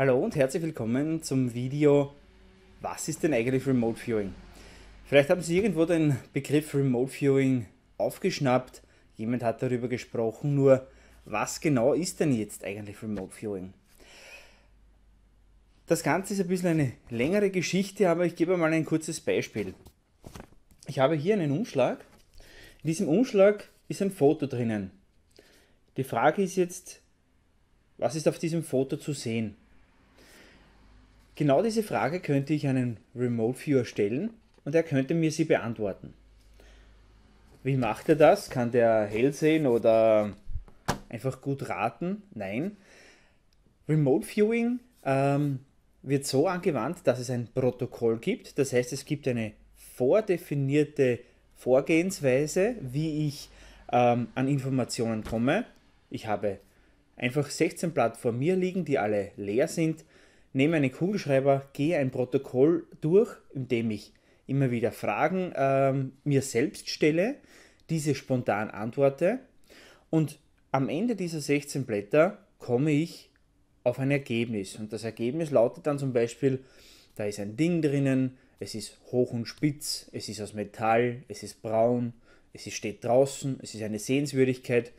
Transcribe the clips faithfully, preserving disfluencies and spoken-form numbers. Hallo und herzlich willkommen zum Video, was ist denn eigentlich Remote Viewing? Vielleicht haben Sie irgendwo den Begriff Remote Viewing aufgeschnappt, jemand hat darüber gesprochen, nur was genau ist denn jetzt eigentlich Remote Viewing? Das Ganze ist ein bisschen eine längere Geschichte, aber ich gebe mal ein kurzes Beispiel. Ich habe hier einen Umschlag, in diesem Umschlag ist ein Foto drinnen. Die Frage ist jetzt, was ist auf diesem Foto zu sehen? Genau diese Frage könnte ich einen Remote Viewer stellen und er könnte mir sie beantworten. Wie macht er das? Kann der hell sehen oder einfach gut raten? Nein. Remote Viewing ähm, wird so angewandt, dass es ein Protokoll gibt. Das heißt, es gibt eine vordefinierte Vorgehensweise, wie ich ähm, an Informationen komme. Ich habe einfach sechzehn Blatt vor mir liegen, die alle leer sind. Nehme einen Kugelschreiber, gehe ein Protokoll durch, in dem ich immer wieder Fragen ähm, mir selbst stelle, diese spontan antworte und am Ende dieser sechzehn Blätter komme ich auf ein Ergebnis. Und das Ergebnis lautet dann zum Beispiel, da ist ein Ding drinnen, es ist hoch und spitz, es ist aus Metall, es ist braun, es steht draußen, es ist eine Sehenswürdigkeit.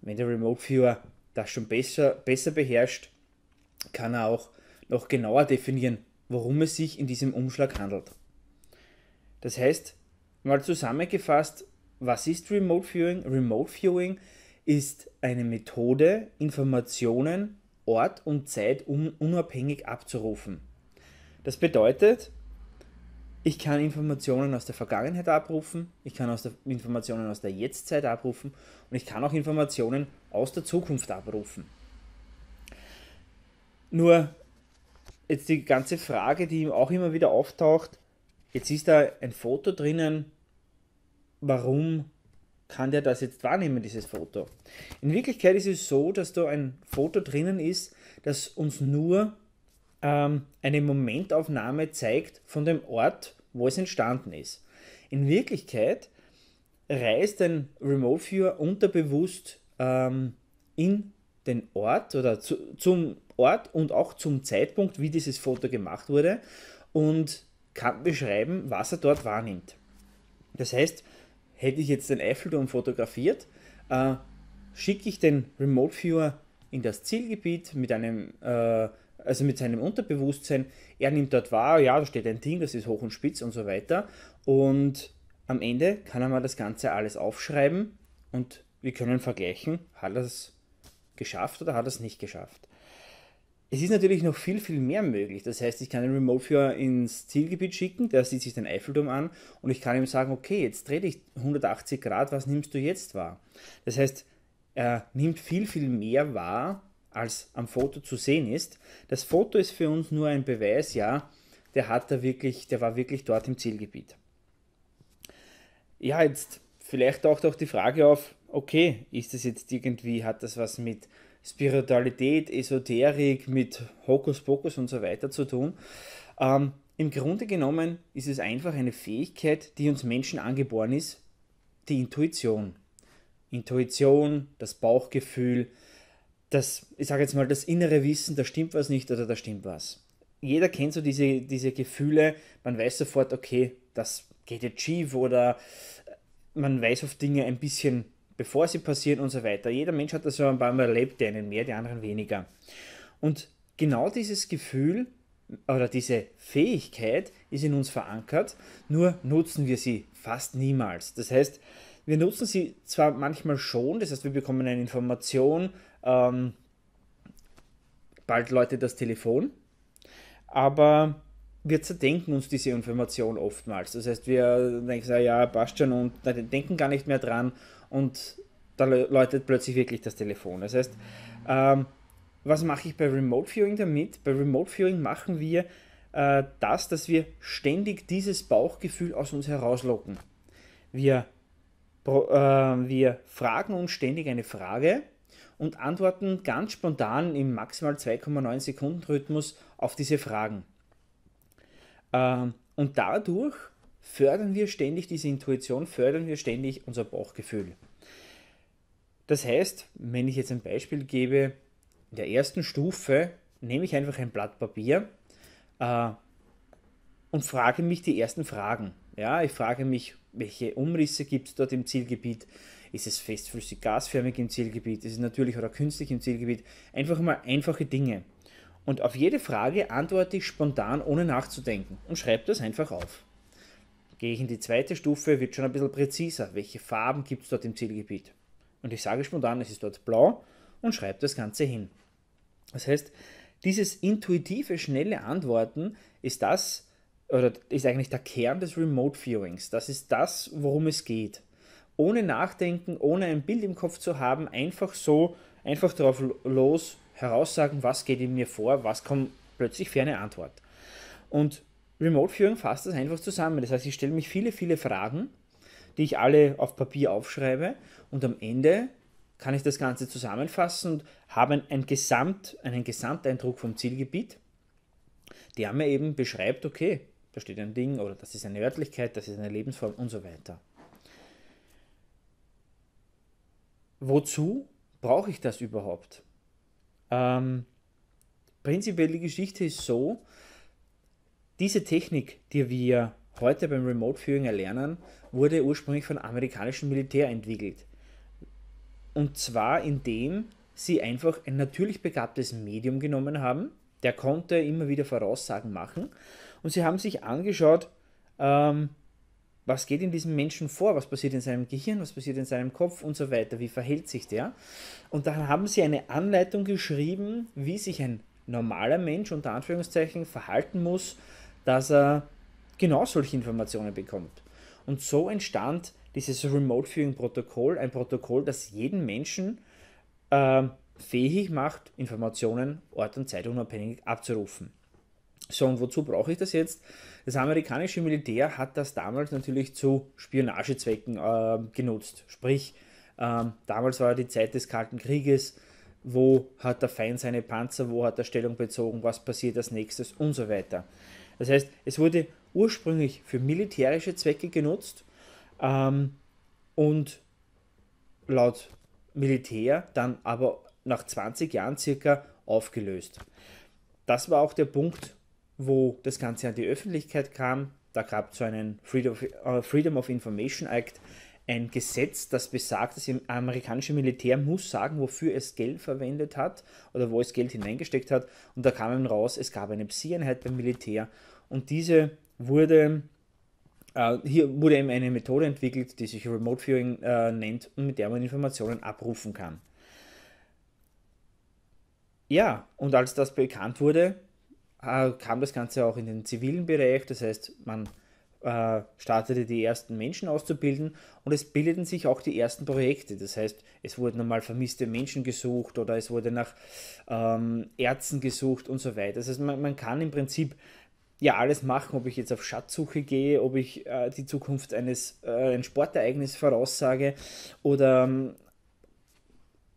Wenn der Remote Viewer das schon besser, besser beherrscht, kann er auch noch genauer definieren, worum es sich in diesem Umschlag handelt. Das heißt, mal zusammengefasst, was ist Remote Viewing? Remote Viewing ist eine Methode, Informationen ort- und zeitunabhängig abzurufen. Das bedeutet, ich kann Informationen aus der Vergangenheit abrufen, ich kann aus der Informationen aus der Jetztzeit abrufen und ich kann auch Informationen aus der Zukunft abrufen. Nur jetzt die ganze Frage, die ihm auch immer wieder auftaucht, jetzt ist da ein Foto drinnen, warum kann der das jetzt wahrnehmen, dieses Foto? In Wirklichkeit ist es so, dass da ein Foto drinnen ist, das uns nur ähm, eine Momentaufnahme zeigt von dem Ort, wo es entstanden ist. In Wirklichkeit reist ein Remote Viewer unterbewusst ähm, in den Ort oder zu, zum Ort und auch zum Zeitpunkt, wie dieses Foto gemacht wurde und kann beschreiben, was er dort wahrnimmt. Das heißt, hätte ich jetzt den Eiffelturm fotografiert, äh, schicke ich den Remote Viewer in das Zielgebiet mit einem, äh, also mit seinem Unterbewusstsein. Er nimmt dort wahr, ja, da steht ein Ding, das ist hoch und spitz und so weiter. Und am Ende kann er mal das Ganze alles aufschreiben und wir können vergleichen, hat er es geschafft oder hat er es nicht geschafft. Es ist natürlich noch viel, viel mehr möglich. Das heißt, ich kann den Remote Viewer ins Zielgebiet schicken, der sieht sich den Eiffelturm an und ich kann ihm sagen, okay, jetzt drehe ich hundertachtzig Grad, was nimmst du jetzt wahr? Das heißt, er nimmt viel, viel mehr wahr, als am Foto zu sehen ist. Das Foto ist für uns nur ein Beweis, ja, der hat da wirklich, der war wirklich dort im Zielgebiet. Ja, jetzt vielleicht taucht auch die Frage auf, okay, ist das jetzt irgendwie, hat das was mit Spiritualität, Esoterik, mit Hokuspokus und so weiter zu tun? Ähm, im Grunde genommen ist es einfach eine Fähigkeit, die uns Menschen angeboren ist, die Intuition. Intuition, das Bauchgefühl, das, ich sage jetzt mal, das innere Wissen, da stimmt was nicht oder da stimmt was. Jeder kennt so diese, diese Gefühle, man weiß sofort, okay, das geht jetzt schief oder man weiß auf Dinge ein bisschen, bevor sie passieren und so weiter. Jeder Mensch hat das so ein paar Mal erlebt, die einen mehr, die anderen weniger. Und genau dieses Gefühl oder diese Fähigkeit ist in uns verankert, nur nutzen wir sie fast niemals. Das heißt, wir nutzen sie zwar manchmal schon, das heißt, wir bekommen eine Information, ähm, bald läutet das Telefon, aber wir zerdenken uns diese Information oftmals. Das heißt, wir denken, ja, passt schon und denken gar nicht mehr dran und da läutet plötzlich wirklich das Telefon. Das heißt, ähm, was mache ich bei Remote Viewing damit? Bei Remote Viewing machen wir äh, das, dass wir ständig dieses Bauchgefühl aus uns herauslocken. Wir, äh, wir fragen uns ständig eine Frage und antworten ganz spontan im maximal zwei Komma neun Sekunden Rhythmus auf diese Fragen. Und dadurch fördern wir ständig diese Intuition, fördern wir ständig unser Bauchgefühl. Das heißt, wenn ich jetzt ein Beispiel gebe, in der ersten Stufe nehme ich einfach ein Blatt Papier äh, und frage mich die ersten Fragen. Ja, ich frage mich, welche Umrisse gibt es dort im Zielgebiet? Ist es festflüssig gasförmig im Zielgebiet? Ist es natürlich oder künstlich im Zielgebiet? Einfach mal einfache Dinge. Und auf jede Frage antworte ich spontan, ohne nachzudenken, und schreibe das einfach auf. Gehe ich in die zweite Stufe, wird schon ein bisschen präziser. Welche Farben gibt es dort im Zielgebiet? Und ich sage spontan, es ist dort blau, und schreibe das Ganze hin. Das heißt, dieses intuitive, schnelle Antworten ist das, oder ist eigentlich der Kern des Remote Viewings. Das ist das, worum es geht. Ohne nachdenken, ohne ein Bild im Kopf zu haben, einfach so, einfach drauf los, heraussagen, was geht in mir vor, was kommt plötzlich für eine Antwort. Und Remote Viewing fasst das einfach zusammen. Das heißt, ich stelle mich viele, viele Fragen, die ich alle auf Papier aufschreibe, und am Ende kann ich das Ganze zusammenfassen und habe einen, Gesamt, einen Gesamteindruck vom Zielgebiet, der mir eben beschreibt, okay, da steht ein Ding, oder das ist eine Örtlichkeit, das ist eine Lebensform und so weiter. Wozu brauche ich das überhaupt? Ähm, prinzipiell die Geschichte ist so, diese Technik, die wir heute beim Remote Viewing erlernen, wurde ursprünglich von amerikanischem Militär entwickelt. Und zwar indem sie einfach ein natürlich begabtes Medium genommen haben, der konnte immer wieder Voraussagen machen, und sie haben sich angeschaut, ähm, was geht in diesem Menschen vor, was passiert in seinem Gehirn, was passiert in seinem Kopf und so weiter, wie verhält sich der? Und dann haben sie eine Anleitung geschrieben, wie sich ein normaler Mensch unter Anführungszeichen verhalten muss, dass er genau solche Informationen bekommt. Und so entstand dieses Remote Viewing Protokoll, ein Protokoll, das jeden Menschen äh, fähig macht, Informationen ort- und zeitunabhängig abzurufen. So, und wozu brauche ich das jetzt? Das amerikanische Militär hat das damals natürlich zu Spionagezwecken äh, genutzt. Sprich, äh, damals war die Zeit des Kalten Krieges, wo hat der Feind seine Panzer, wo hat er Stellung bezogen, was passiert als nächstes und so weiter. Das heißt, es wurde ursprünglich für militärische Zwecke genutzt ähm, und laut Militär dann aber nach zwanzig Jahren circa aufgelöst. Das war auch der Punkt, wo das Ganze an die Öffentlichkeit kam. Da gab es so einen Freedom, äh, Freedom of Information Act, ein Gesetz, das besagt, das amerikanische Militär muss sagen, wofür es Geld verwendet hat oder wo es Geld hineingesteckt hat. Und da kam dann raus, es gab eine Psi-Einheit beim Militär, und diese wurde, äh, hier wurde eben eine Methode entwickelt, die sich Remote Viewing äh, nennt und mit der man Informationen abrufen kann. Ja, und als das bekannt wurde, äh, kam das Ganze auch in den zivilen Bereich, das heißt, man äh, startete die ersten Menschen auszubilden, und es bildeten sich auch die ersten Projekte, das heißt, es wurden einmal vermisste Menschen gesucht oder es wurde nach ähm, Ärzten gesucht und so weiter. Das heißt, man, man kann im Prinzip ja alles machen, ob ich jetzt auf Schatzsuche gehe, ob ich äh, die Zukunft eines äh, ein Sportereignis voraussage oder ähm,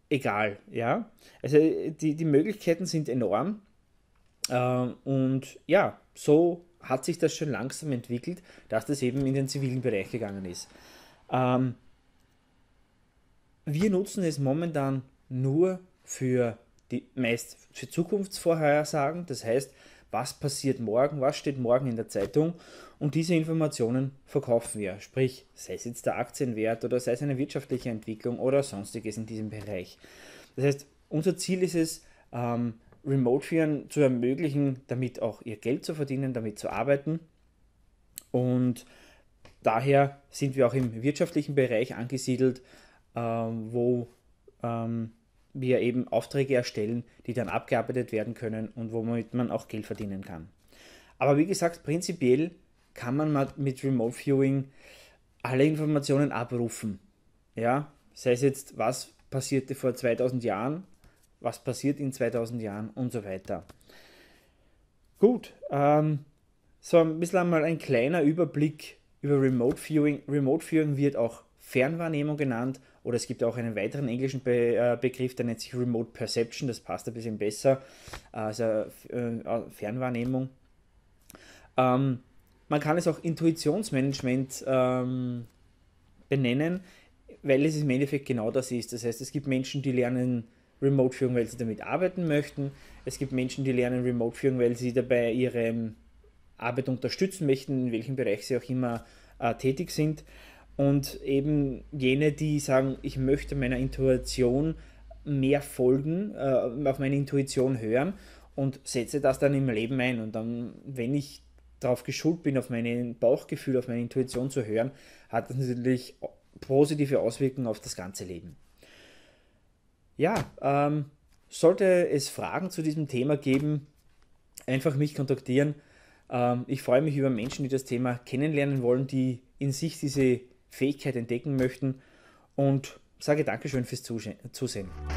egal, ja. Also die, die Möglichkeiten sind enorm, ähm, und ja, so hat sich das schon langsam entwickelt, dass das eben in den zivilen Bereich gegangen ist. Ähm, wir nutzen es momentan nur für die meist für Zukunftsvorhersagen, das heißt, was passiert morgen, was steht morgen in der Zeitung, und diese Informationen verkaufen wir, sprich, sei es jetzt der Aktienwert oder sei es eine wirtschaftliche Entwicklung oder sonstiges in diesem Bereich. Das heißt, unser Ziel ist es, ähm, Remote Viewing zu ermöglichen, damit auch ihr Geld zu verdienen, damit zu arbeiten, und daher sind wir auch im wirtschaftlichen Bereich angesiedelt, ähm, wo ähm, wir eben Aufträge erstellen, die dann abgearbeitet werden können und womit man auch Geld verdienen kann. Aber wie gesagt, prinzipiell kann man mit Remote Viewing alle Informationen abrufen. Ja? Sei es jetzt, was passierte vor zweitausend Jahren, was passiert in zweitausend Jahren und so weiter. Gut, ähm, so ein bisschen einmal ein kleiner Überblick über Remote Viewing. Remote Viewing wird auch Fernwahrnehmung genannt, oder es gibt auch einen weiteren englischen Be äh, Begriff, der nennt sich Remote Perception, das passt ein bisschen besser, also äh, Fernwahrnehmung. Ähm, man kann es auch Intuitionsmanagement ähm, benennen, weil es im Endeffekt genau das ist. Das heißt, es gibt Menschen, die lernen Remote Viewing, weil sie damit arbeiten möchten. Es gibt Menschen, die lernen Remote Viewing, weil sie dabei ihre Arbeit unterstützen möchten, in welchem Bereich sie auch immer äh, tätig sind. Und eben jene, die sagen, ich möchte meiner Intuition mehr folgen, äh, auf meine Intuition hören und setze das dann im Leben ein. Und dann, wenn ich darauf geschult bin, auf mein Bauchgefühl, auf meine Intuition zu hören, hat das natürlich positive Auswirkungen auf das ganze Leben. Ja, ähm, sollte es Fragen zu diesem Thema geben, einfach mich kontaktieren. Ähm, ich freue mich über Menschen, die das Thema kennenlernen wollen, die in sich diese Fähigkeit entdecken möchten, und sage Dankeschön fürs Zusehen.